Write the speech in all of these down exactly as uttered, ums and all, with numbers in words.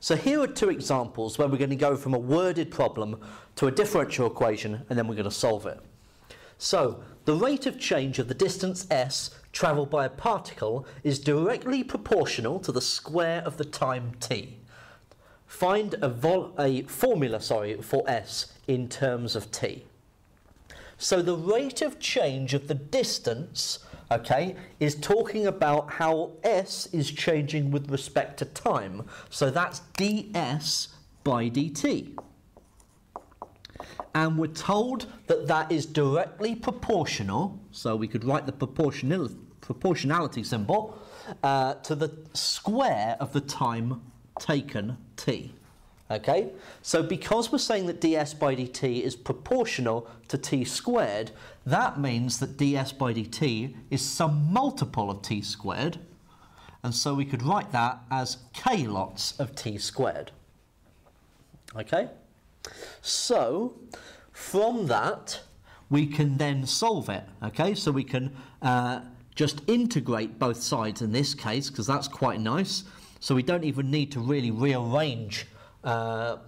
So here are two examples where we're going to go from a worded problem to a differential equation, and then we're going to solve it. So the rate of change of the distance s travelled by a particle is directly proportional to the square of the time t. Find a, vol a formula sorry, for s in terms of t. So the rate of change of the distance, okay, is talking about how s is changing with respect to time. So that's ds by dt. And we're told that that is directly proportional, so we could write the proportional, proportionality symbol, uh, to the square of the time taken t. Okay, so because we're saying that ds by dt is proportional to t squared, that means that ds by dt is some multiple of t squared, and so we could write that as k lots of t squared. Okay, so from that we can then solve it. Okay, so we can uh, just integrate both sides in this case, because that's quite nice, so we don't even need to really rearrange Uh,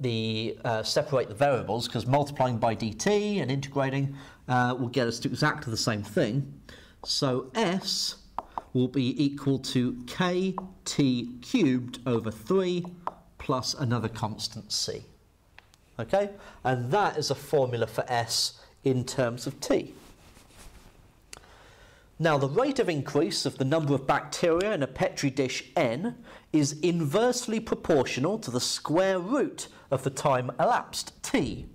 the uh, separate the variables, because multiplying by dt and integrating uh, will get us to exactly the same thing. So s will be equal to kt cubed over three plus another constant c. Okay, and that is a formula for s in terms of t. Now, the rate of increase of the number of bacteria in a Petri dish N is inversely proportional to the square root of the time elapsed T.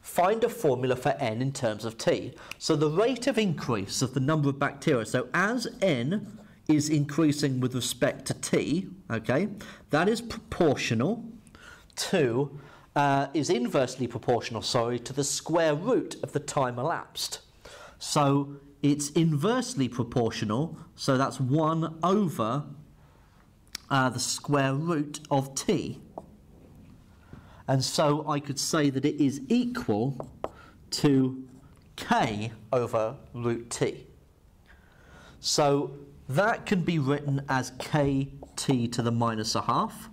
Find a formula for N in terms of T. So the rate of increase of the number of bacteria, so as N is increasing with respect to T, okay, that is proportional to, uh, is inversely proportional, sorry, to the square root of the time elapsed. So it's inversely proportional, so that's one over uh, the square root of t. And so I could say that it is equal to k over root t. So that can be written as kt to the minus a half.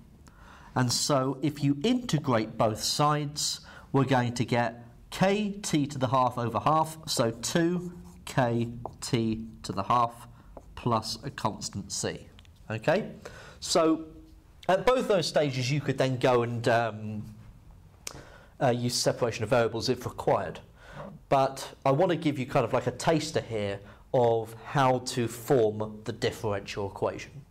And so if you integrate both sides, we're going to get kt to the half over half, so two kt to the half plus a constant c. Okay, so at both those stages you could then go and um, uh, use separation of variables if required, but I want to give you kind of like a taster here of how to form the differential equation.